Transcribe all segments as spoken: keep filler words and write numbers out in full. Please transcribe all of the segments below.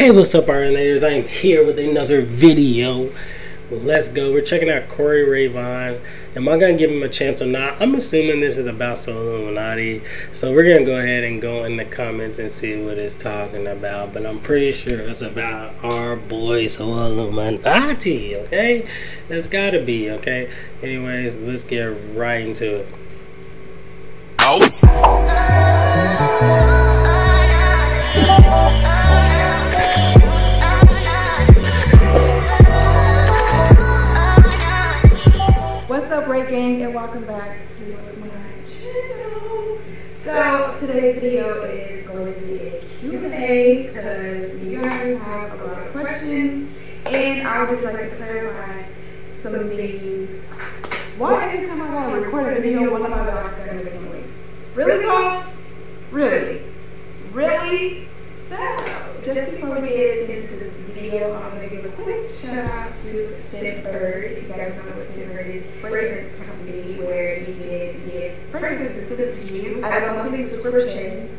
Hey, what's up, Arlinators? I am here with another video. Let's go. We're checking out Corie Rayvon. Am I going to give him a chance or not? I'm assuming this is about Solluminati. So we're going to go ahead and go in the comments and see what it's talking about. But I'm pretty sure it's about our boy Solluminati, okay? That's got to be, okay? Anyways, let's get right into it. Oh! Gang, and welcome back to my channel. So today's video is going to be a Q and A because you guys have a lot of questions, and I would just like to clarify some things. Why every time I want to record a video, one of my dogs got to make a noise? Really, folks? Really? Really? So just before we get into this video, I'm going to give a quick shout out to Simper. If you guys don't know what Simper is, fragrance company where you can get fragrances sent to you. I don't know the subscription.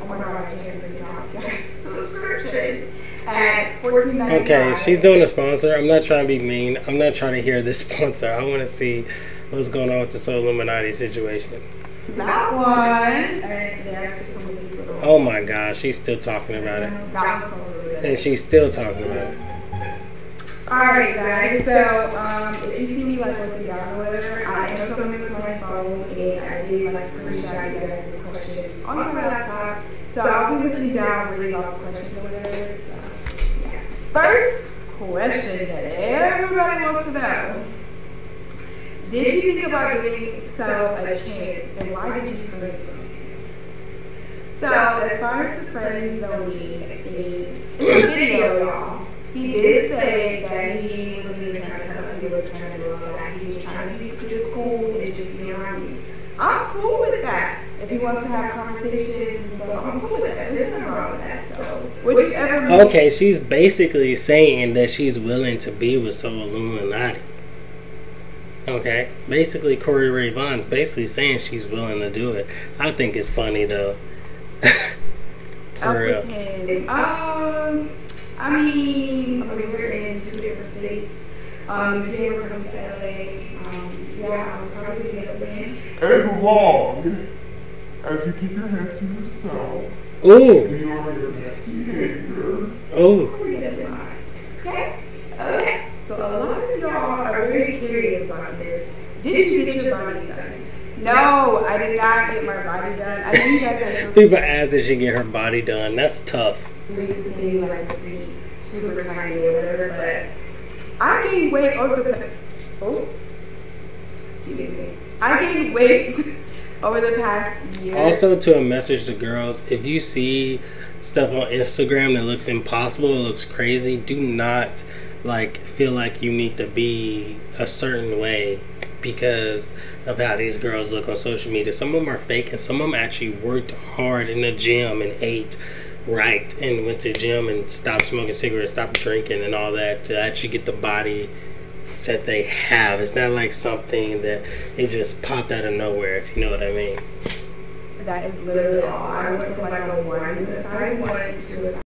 Oh my god, I can't read it. Subscription at fourteen ninety-nine. Okay, she's doing a sponsor. I'm not trying to be mean. I'm not trying to hear this sponsor. I want to see what's going on with the Solluminati situation. That one. And they actually come with these little. Oh my god, she's still talking about it. That one's And she's still talking about it. Alright guys, so um, if you see me like working out or whatever, I am filming with my phone and I did like screenshot you guys' questions on my laptop. So I'll be looking down really long questions or whatever. So yeah. First question that everybody wants to know. Did you think about giving So a chance, and why did you friends zone? So as far as the friend zoning in the video, y'all, he did say that he wasn't even trying to help you or trying to do all that. He was trying to be just cool and just be around you. I'm cool with that. If he wants to have conversations and stuff, I'm cool with that. There's nothing wrong with that. So whichever. Okay, she's basically saying that she's willing to be with Solluminati. Okay, basically Corie Rayvon's basically saying she's willing to do it. I think it's funny though. For real. Um, I mean, I mean, we're in two different states. Um, if you ever come to L A, um, yeah, I'll probably get a win. As long as you keep your hands to yourself. Ooh. And you are your best behavior. Oh. Okay. Okay. So a lot of y'all are very curious about this. Did you get your body done? No, I did not get my body done. I think that's people asked if she get her body done. That's tough. Recently, like to be super tiny or whatever, but I gained weight over the oh, excuse me. I gained weight over the past year. Also, to a message to girls, if you see stuff on Instagram that looks impossible, it looks crazy, do not. Like feel like you need to be a certain way because of how these girls look on social media. Some of them are fake and some of them actually worked hard in the gym and ate right and went to the gym and stopped smoking cigarettes, stopped drinking and all that to actually get the body that they have. It's not like something that it just popped out of nowhere, if you know what I mean. That is literally all. I went from like a one to a size one to a size